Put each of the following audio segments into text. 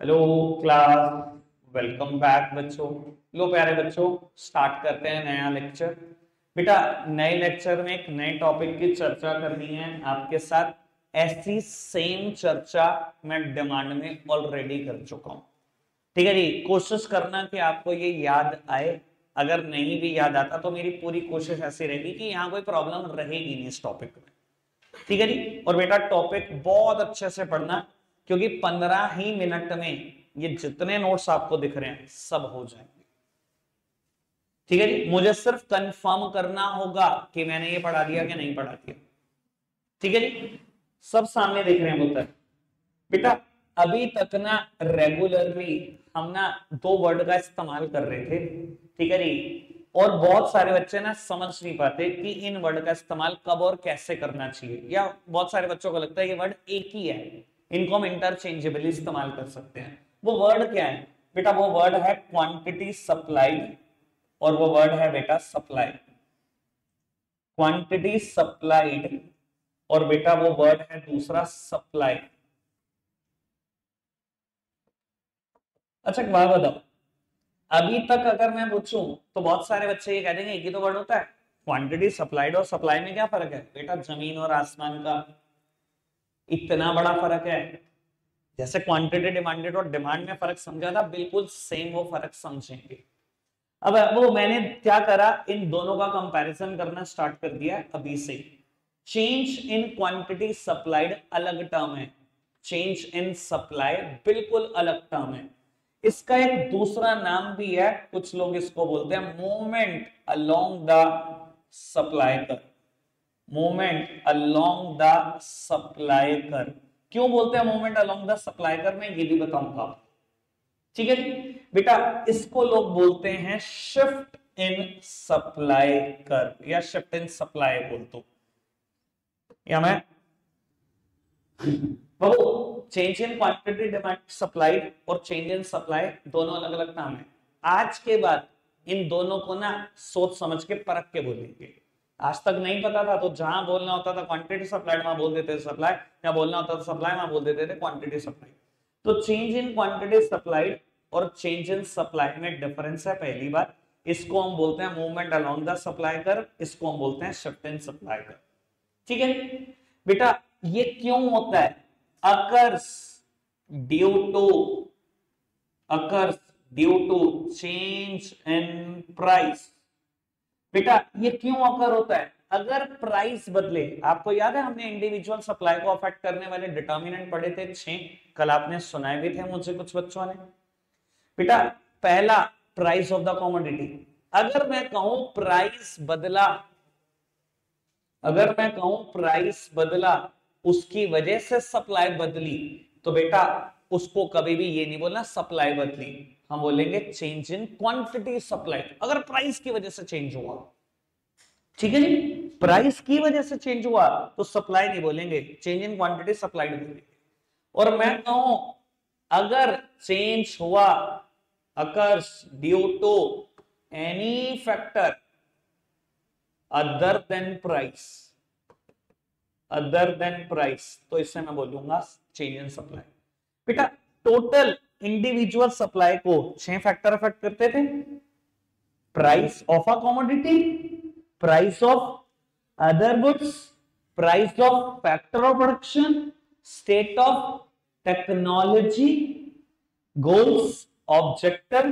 Hello class, welcome back बच्चों। लो प्यारे बच्चों, स्टार्ट करते हैं नया लेक्चर। बेटा नए लेक्चर में एक नए टॉपिक की चर्चा करनी है आपके साथ। ऐसी सेम चर्चा मैं डिमांड में ऑलरेडी कर चुका हूँ, ठीक है जी। कोशिश करना कि आपको ये याद आए, अगर नहीं भी याद आता तो मेरी पूरी कोशिश ऐसी रहेगी कि यहाँ कोई प्रॉब्लम रहेगी नहीं इस टॉपिक में, ठीक है जी। और बेटा टॉपिक बहुत अच्छे से पढ़ना, क्योंकि 15 ही मिनट में ये जितने नोट्स आपको दिख रहे हैं सब हो जाएंगे, ठीक है जी। मुझे सिर्फ कंफर्म करना होगा कि मैंने ये पढ़ा दिया कि नहीं पढ़ा दिया, ठीक है जी। सब सामने दिख रहे हैं उत्तर। बेटा अभी तक ना रेगुलरली हम ना दो वर्ड का इस्तेमाल कर रहे थे, ठीक है जी। और बहुत सारे बच्चे ना समझ नहीं पाते कि इन वर्ड का इस्तेमाल कब और कैसे करना चाहिए, या बहुत सारे बच्चों को लगता है ये वर्ड एक ही है, इनको हम इंटरचेंजेबली इस्तेमाल कर सकते हैं। वो वर्ड क्या है बेटा? वो वर्ड है क्वांटिटी सप्लाइड, और वो वर्ड है बेटा सप्लाई, क्वांटिटी सप्लाइड, और बेटा वो वर्ड है दूसरा सप्लाई। अच्छा बात बताओ, अभी तक अगर मैं पूछूं तो बहुत सारे बच्चे ये कह देंगे एक ही तो वर्ड होता है, क्वांटिटी सप्लाइड और सप्लाई में क्या फर्क है? बेटा जमीन और आसमान का इतना बड़ा फर्क है। जैसे क्वांटिटी डिमांडेड और डिमांड में फर्क समझा था, बिल्कुल सेम वो फर्क समझेंगे। अब वो मैंने क्या करा, इन दोनों का कंपैरिजन करना स्टार्ट कर दिया अभी से। चेंज इन क्वांटिटी सप्लाइड अलग टर्म है, चेंज इन सप्लाई बिल्कुल अलग टर्म है। इसका एक दूसरा नाम भी है, कुछ लोग इसको बोलते हैं movement along the supply curve, movement along the supply curve. क्यों बोलते हैं movement along the supply curve, मैं ये भी बताऊंगा, ठीक है बेटा। इसको लोग बोलते हैं शिफ्ट इन सप्लाई कर्व, या शिफ्ट इन सप्लाई बोल दो, या मैं change in quantity demand supplied और चेंज इन सप्लाई दोनों अलग अलग नाम है। आज के बाद इन दोनों को ना सोच समझ के परख के बोलेंगे। आज तक नहीं पता था तो जहां बोलना होता था क्वांटिटी सप्लाइड वहां बोल देते थे सप्लाई, जहां बोलना होता था सप्लाई वहां बोल देते थे क्वांटिटी सप्लाई। तो चेंज इन क्वांटिटी सप्लाइड और चेंज इन सप्लाई में डिफरेंस है। पहली बात, इसको हम बोलते हैं movement along the supply curve, इसको हम बोलते हैं शिफ्ट इन सप्लाई कर्व, ठीक है बेटा। ये क्यों होता है? Occurs due to change in price. बेटा ये क्यों अकर होता है? अगर प्राइस बदले, आपको याद है हमने इंडिविजुअल सप्लाई को अफेक्ट करने वाले डिटर्मिनेंट पढ़े थे 6, कल आपने सुनाए भी थे मुझे कुछ बच्चों ने। बेटा पहला प्राइस ऑफ द कॉमोडिटी, अगर मैं कहूं प्राइस बदला, अगर मैं कहूं प्राइस बदला उसकी वजह से सप्लाई बदली, तो बेटा उसको कभी भी ये नहीं बोलना सप्लाई बदली, हम बोलेंगे चेंज इन क्वांटिटी सप्लाई। अगर प्राइस की वजह से चेंज हुआ, ठीक है जी, प्राइस की वजह से चेंज हुआ तो सप्लाई नहीं बोलेंगे, चेंज इन क्वांटिटी सप्लाई बोलेंगे। और मैं कहूं अगर चेंज हुआ occurs due to any factor other than price, other than price, तो इससे मैं बोलूंगा चेंज इन सप्लाई। बेटा टोटल इंडिविजुअल सप्लाई को 6 फैक्टर अफेक्ट करते थे, price of a commodity, price of other goods, price of factor of production, state of technology, goals, ऑब्जेक्टर,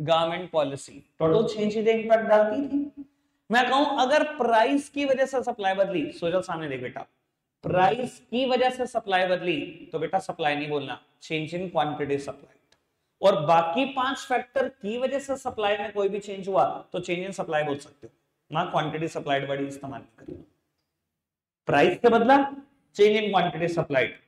government policy. Total 6 चीजें impact डालती थी। मैं कहूं अगर प्राइस की वजह से सप्लाई बदली, सोजल सामने देख बेटा, प्राइस की वजह से सप्लाई बदली तो बेटा सप्लाई नहीं बोलना, चेंज इन क्वांटिटी सप्लाई। और बाकी 5 फैक्टर की वजह से सप्लाई में कोई भी चेंज हुआ तो चेंज इन सप्लाई बोल सकते हो, ना क्वांटिटी सप्लाइड वर्ड इस्तेमाल करना। प्राइस के बदला चेंज इन क्वांटिटी सप्लाइड,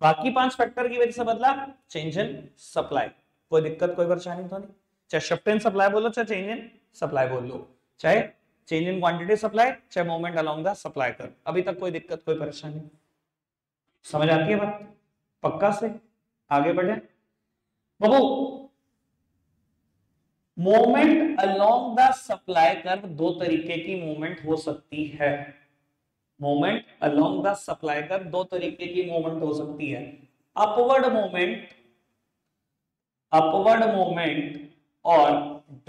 बाकी 5 फैक्टर की वजह से बदला चेंज इन सप्लाई। कोई दिक्कत कोई परेशानी तो नहीं, चाहे शिफ्ट इन सप्लाई बोलो, चाहे चेंज इन सप्लाई बोल लो, चाहे चेंज इन क्वांटिटी सप्लाई, चाहे movement along the supply curve. अभी तक कोई दिक्कत कोई परेशानी, समझ आती है बात? पक्का से आगे बढ़े बाबू। Movement along the supply curve, 2 तरीके की मूवमेंट हो सकती है। Movement along the supply curve 2 तरीके की मूवमेंट हो सकती है, अपवर्ड मूवमेंट अपवर्ड मूवमेंट और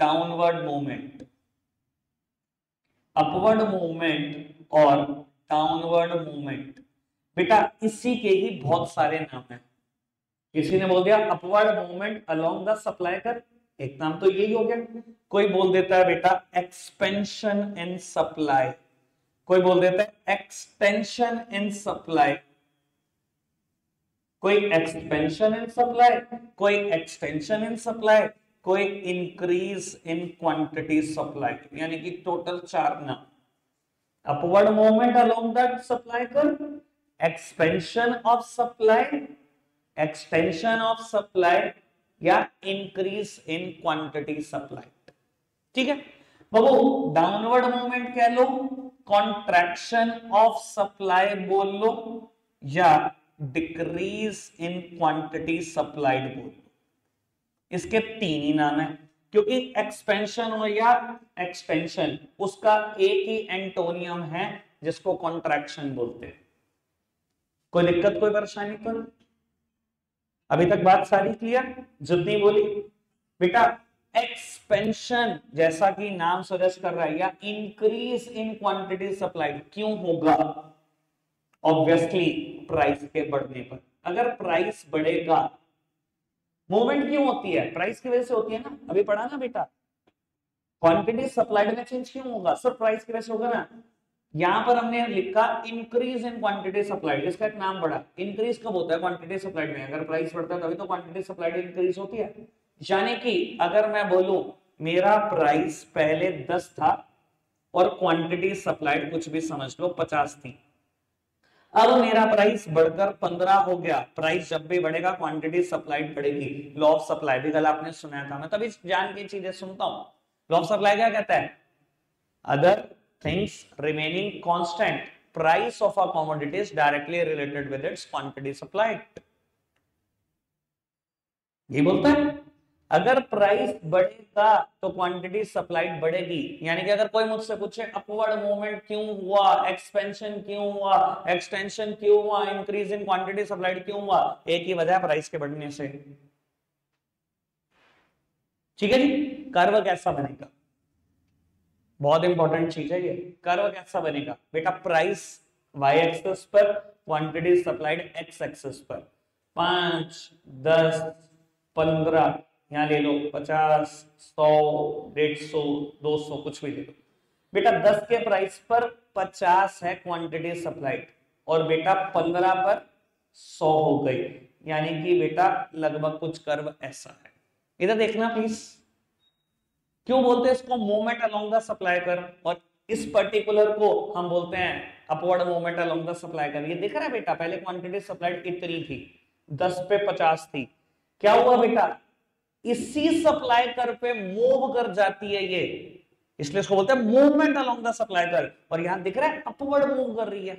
डाउनवर्ड मूवमेंट, अपवर्ड मूवमेंट और डाउनवर्ड मूवमेंट। बेटा इसी के ही बहुत सारे नाम हैं। किसी ने बोल दिया upward movement along the supply curve, एक नाम तो यही हो गया। कोई बोल देता है बेटा एक्सपेंशन इन सप्लाई, कोई बोल देता है एक्सटेंशन इन सप्लाई, कोई एक्सपेंशन इन सप्लाई, कोई एक्सटेंशन इन सप्लाई, कोई इंक्रीज इन क्वांटिटी सप्लाई, यानी कि टोटल चार नाम। Upward movement along that supply curve, expansion of supply, extension of supply या इंक्रीज इन क्वांटिटी सप्लाई। ठीक है बाबू, डाउनवर्ड मूवमेंट कह लो, कॉन्ट्रैक्शन ऑफ सप्लाई बोल लो या डिक्रीज इन क्वांटिटी सप्लाइड बोल लो। इसके तीन ही नाम है, क्योंकि एक्सपेंशन हो या एक्सटेंशन उसका एक ही एंटोनियम है जिसको कॉन्ट्रैक्शन बोलते हैं। कोई दिक्कत कोई परेशानी तो नहीं? अभी तक बात सारी क्लियर जितनी बोली? बेटा एक्सपेंशन जैसा कि नाम सजेस्ट कर रहा है या इंक्रीज इन क्वांटिटी सप्लाई क्यों होगा? ऑब्वियसली प्राइस के बढ़ने पर। अगर प्राइस बढ़ेगा, मूवमेंट क्यों होती है? प्राइस की वजह से होती है ना, अभी पढ़ा ना बेटा। क्वांटिटी सप्लाइड में चेंज क्यों होगा? सर प्राइस की वजह से होगा ना। यहां पर हमने लिखा इंक्रीज इन क्वांटिटी सप्लाइड, इसका एक नाम बढ़ा। इंक्रीज कब होता है क्वांटिटी सप्लाइड में? अगर प्राइस बढ़ता है तभी तो क्वांटिटी सप्लाइड इंक्रीज होती है। यानी कि अगर मैं बोलूं मेरा प्राइस पहले 10 था और क्वांटिटी सप्लाइड कुछ भी समझ लो 50 थी, अब मेरा प्राइस बढ़कर 15 हो गया। प्राइस जब भी बढ़ेगा क्वांटिटी सप्लाइड बढ़ेगी। लॉ ऑफ सप्लाई भी कल आपने सुनाया था, मैं तभी जान की चीजें सुनता हूं। लॉ ऑफ सप्लाई क्या कहता है? Other things remaining constant, price of a commodity is directly related with its quantity supplied. ये बोलता है अगर प्राइस बढ़ेगा तो क्वांटिटी सप्लाइड बढ़ेगी। यानी कि अगर कोई मुझसे पूछे अपवर्ड मूवमेंट क्यों हुआ, एक्सपेंशन क्यों हुआ, एक्सटेंशन क्यों हुआ, इंक्रीज इन क्वांटिटी सप्लाइड क्यों हुआ, एक ही वजह है प्राइस के बढ़ने से। ठीक है जी, कर्व कैसा बनेगा, बहुत इंपॉर्टेंट चीज है ये। कर्व कैसा बनेगा बेटा? प्राइस y एक्सिस पर, क्वांटिटी सप्लाइड x एक्सिस पर। 5, 10, 15 यहाँ ले लो, 50, 100, 150, 200 कुछ भी ले लो। बेटा 10 के प्राइस पर 50 है क्वांटिटी सप्लाइड और बेटा 15 पर 100 हो गई। यानी कि बेटा लगभग कुछ कर्व ऐसा है। इधर देखना प्लीज, क्यों बोलते हैं इसको movement along the supply curve और इस पर्टिकुलर को हम बोलते हैं upward movement along the supply curve. ये देख रहा है बेटा, पहले क्वांटिटी सप्लाइड इतनी थी, 10 पे 50 थी, क्या हुआ बेटा? इसी सप्लाई कर्व पे मूव कर जाती है ये, इसलिए इसको बोलते हैं movement along the supply curve. और यहां दिख रहा है अपवर्ड मूव कर रही है।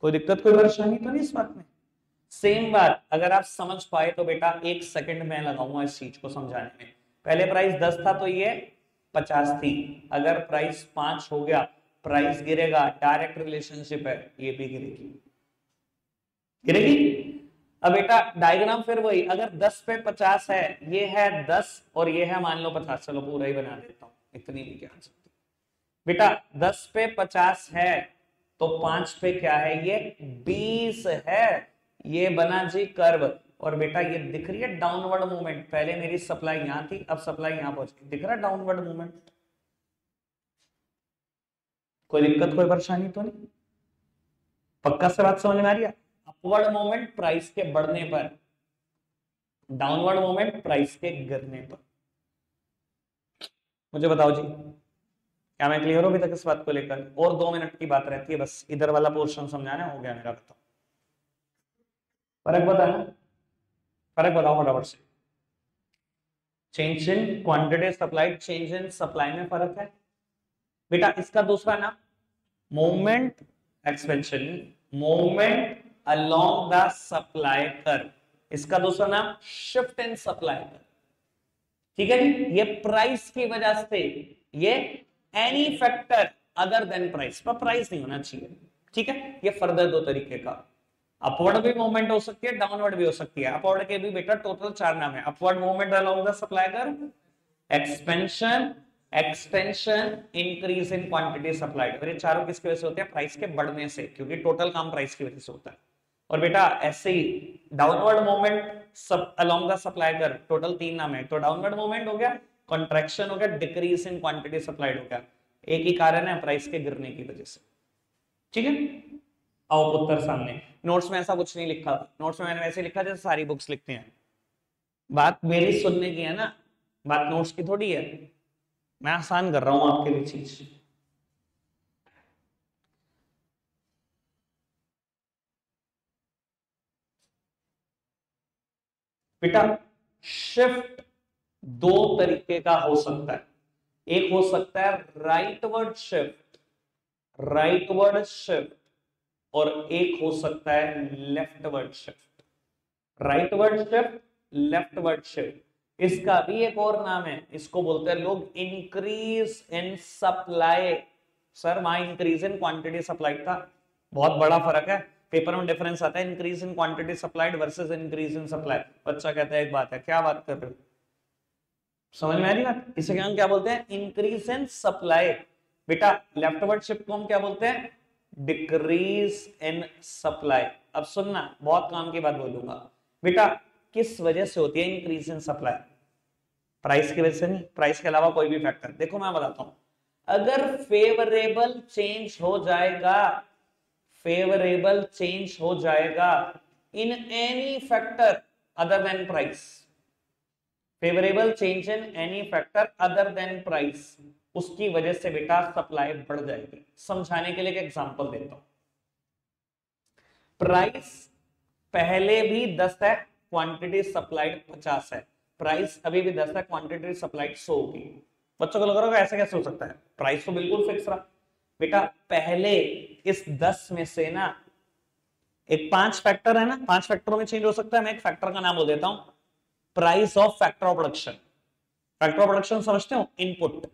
कोई दिक्कत कोई परेशानी तो नहीं इस बात में? सेम बात अगर आप समझ पाए तो बेटा 1 सेकंड में लगाऊंगा इस चीज को समझाने में। पहले प्राइस 10 था तो ये 50 थी, अगर प्राइस 5 हो गया प्राइस गिरेगा, डायरेक्ट रिलेशनशिप है, ये भी गिरेगी गिरेगी। अब बेटा डायग्राम फिर वही, अगर 10 पे 50 है, ये है 10 और ये है मान लो 50, चलो पूरा ही बना देता हूँ, इतनी भी क्या आ सकती। बेटा 10 पे 50 है तो 5 पे क्या है, ये 20 है, ये बना जी कर्व। और बेटा ये दिख रही है डाउनवर्ड मूवमेंट, पहले मेरी सप्लाई यहाँ थी अब सप्लाई यहाँ पहुंच गई, दिख रहा डाउनवर्ड मूवमेंट। कोई दिक्कत कोई परेशानी तो नहीं? पक्का से बात समझ में आ रही है? अपवर्ड मोमेंट प्राइस के बढ़ने पर, डाउनवर्ड मोमेंट प्राइस के गिरने पर। मुझे बताओ जी क्या मैं क्लियर हूं अभी तक इस बात को लेकर? और 2 मिनट की बात रहती है बस, इधर वाला पोर्शन समझाना हो गया मेरा। बताओ फर्क बताना, फर्क बताओ फटाफट से। Change in quantity supplied, change in supply में फर्क है बेटा। इसका दूसरा नाम movement expansion, movement along the supply curve, इसका दूसरा नाम शिफ्ट इन सप्लाई कर्व। ठीक है जी, ये प्राइस की वजह से, ये any factor other than price, पर प्राइस नहीं होना चाहिए। ठीक है, ये फर्दर 2 तरीके का। अपवर्ड भी मूवमेंट हो सकती है, डाउनवर्ड भी हो सकती है। अपवर्ड के भी बेटा टोटल चार नाम है। Upward movement along the supply curve, expansion, extension, increase in quantity supplied. और ये चारों किसकी वजह से होते हैं? प्राइस के बढ़ने से, क्योंकि टोटल काम प्राइस की वजह से होता है। और बेटा ऐसे ही डाउनवर्ड मूवमेंट सब along the supply curve, total तीन नाम है। तो डाउनवर्ड मूवमेंट हो गया, कॉन्ट्रैक्शन हो गया, डिक्रीज इन क्वांटिटी सप्लाइड हो गया। एक ही कारण है, प्राइस के गिरने की वजह से। ठीक है, आओ उत्तर सामने। नोट्स में ऐसा कुछ नहीं लिखा, नोट्स में मैंने वैसे लिखा जैसे सारी बुक्स लिखते हैं। बात मेरी सुनने की है ना, बात नोट्स की थोड़ी है। मैं आसान कर रहा हूं आपके लिए चीज। बेटा शिफ्ट दो तरीके का हो सकता है। एक हो सकता है राइटवर्ड शिफ्ट, राइटवर्ड शिफ्ट, और एक हो सकता है leftward shift. Rightward shift, leftward shift, इसका भी एक और नाम है। इसको बोलते हैं लोग इंक्रीज इन सप्लाई। सर वहां इंक्रीज इन क्वांटिटी सप्लाइड था, बहुत बड़ा फर्क है। पेपर में डिफरेंस आता है increase in quantity supplied versus increase in supply. बच्चा कहता है एक बात है, क्या बात कर रहे हो, समझ में आ रही बात? इसे हम क्या बोलते हैं? Increase in supply. बेटा लेफ्टवर्ड शिफ्ट को हम क्या बोलते हैं? Decrease in supply. अब सुनना, बहुत काम की बात बोलूंगा। बेटा किस वजह से होती है इंक्रीज इन सप्लाई? प्राइस की वजह से नहीं, प्राइस के अलावा कोई भी फैक्टर। देखो मैं बताता हूं, अगर फेवरेबल चेंज हो जाएगा, फेवरेबल चेंज हो जाएगा in any factor other than price, favourable change in any factor other than price, उसकी वजह से बेटा सप्लाई बढ़ जाएगी। समझाने के लिए एक एग्जांपल देता हूं। प्राइस पहले भी 10 है, क्वांटिटी सप्लाइड 50 है। प्राइस अभी भी 10 है, क्वांटिटी सप्लाइड 100 होगी। बच्चों को लग रहा होगा ऐसा कैसे हो सकता है, प्राइस तो बिल्कुल फिक्स रहा। बेटा पहले इस 10 में से ना एक 5 फैक्टर है ना, 5 फैक्टरों में चेंज हो सकता है। मैं एक फैक्टर का नाम बोल देता हूं, price of factor of production. Factor of production समझते हो? इनपुट।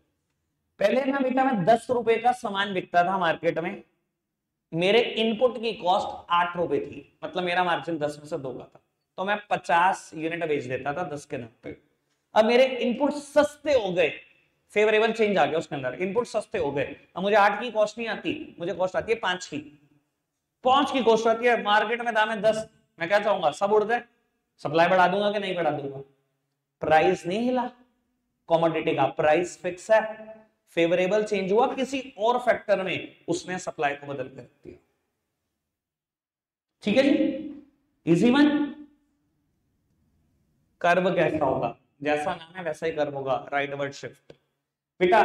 पहले ना बेटा मैं 10 रुपए का सामान बिकता था मार्केट में, मेरे इनपुट की कॉस्ट 8 रुपए थी, मतलब मेरा मार्जिन 10 में से 2 का था, तो मैं 50 यूनिट बेच देता था 10 के नाम पे। अब मेरे इनपुट सस्ते हो गए, फेवरेबल चेंज आ गया उसके अंदर, इनपुट सस्ते हो गए। अब मुझे 8 की कॉस्ट नहीं आती, मुझे कॉस्ट आती है 5 की, 5 की कॉस्ट आती है। मार्केट में दाम है 10, मैं क्या चाहूंगा सब उड़ जाए, सप्लाई बढ़ा दूंगा कि नहीं बढ़ा दूंगा? प्राइस नहीं हिला, कॉमोडिटी का प्राइस फिक्स है। फेवरेबल चेंज हुआ किसी और फैक्टर में, उसने सप्लाई को बदल कर दिया। ठीक है जी, इजी वन। कर्व कैसा होगा? जैसा नाम है वैसा ही कर्व होगा, राइटवर्ड शिफ्ट। बेटा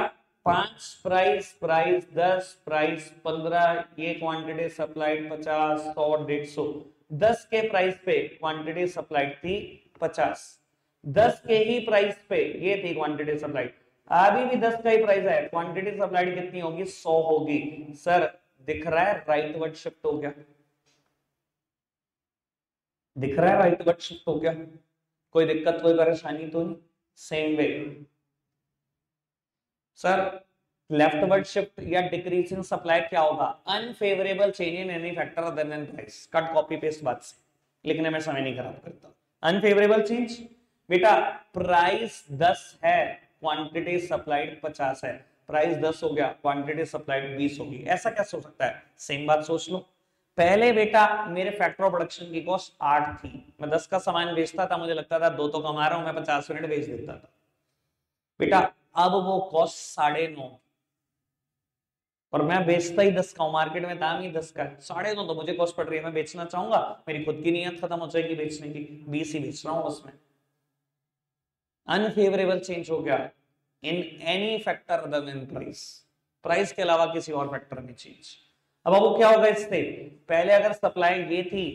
5 प्राइस, प्राइस 10, प्राइस 15, ये क्वांटिटी सप्लाइड 50, 100, 150। 10 के प्राइस पे क्वांटिटी सप्लाइड थी 50, 10 के ही प्राइस पे ये थी क्वांटिटी सप्लाइड। अभी भी 10 का ही प्राइस है, क्वांटिटी सप्लाइड कितनी होगी? 100 होगी। सर दिख रहा है राइटवर्ड शिफ्ट हो गया, दिख रहा है राइटवर्ड शिफ्ट हो गया, कोई दिक्कत कोई परेशानी तो नहीं? Same way sir leftward shift या डिक्रीज इन सप्लाई क्या होगा? Unfavourable change in any factor other than price. Cut copy paste बात से, लिखने में समय नहीं खराब करता। अनफेवरेबल चेंज, बेटा प्राइस 10 है, क्वांटिटी सप्लाइड 50 है। प्राइस 10 हो गया, क्वांटिटी सप्लाइड 20 होगी। ऐसा कैसे हो सकता है? सेम बात सोच लो। पहले बेटा मेरे फैक्टर ऑफ प्रोडक्शन की कॉस्ट 8 थी, मैं 10 का सामान बेचता था, मुझे लगता था 2 तो कमा रहा हूं, मैं 50 यूनिट बेच देता था। बेटा अब वो कॉस्ट 9.5 और मैं बेचता ही 10 का, मार्केट में दाम ही 10 का, 9.5 तो मुझे कॉस्ट पड़ रही है। मैं बेचना चाहूंगा, मेरी खुद की नीयत खत्म हो जाएगी बेचने की, 20 ही बेच रहा हूँ उसमें। अनफेवरेबल चेंज हो गया in any factor other than price, price के अलावा किसी और फैक्टर में चेंज। अब आपको क्या होगा इससे? पहले अगर सप्लाई ये थी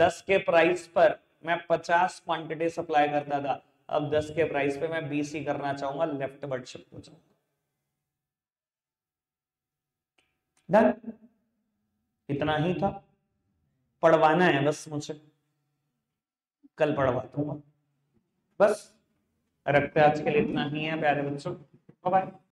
10 के प्राइस पर मैं 50 क्वांटिटी सप्लाई करता था, अब 10 के प्राइस पे मैं 20 ही करना चाहूंगा, लेफ्टवर्ड शिफ्ट हो जाऊंगा। डन, इतना ही था। पढ़वाना है बस मुझे, कल पढ़वा दूंगा। बस रखते आज के लिए इतना ही है प्यारे बच्चों, बाय बाय।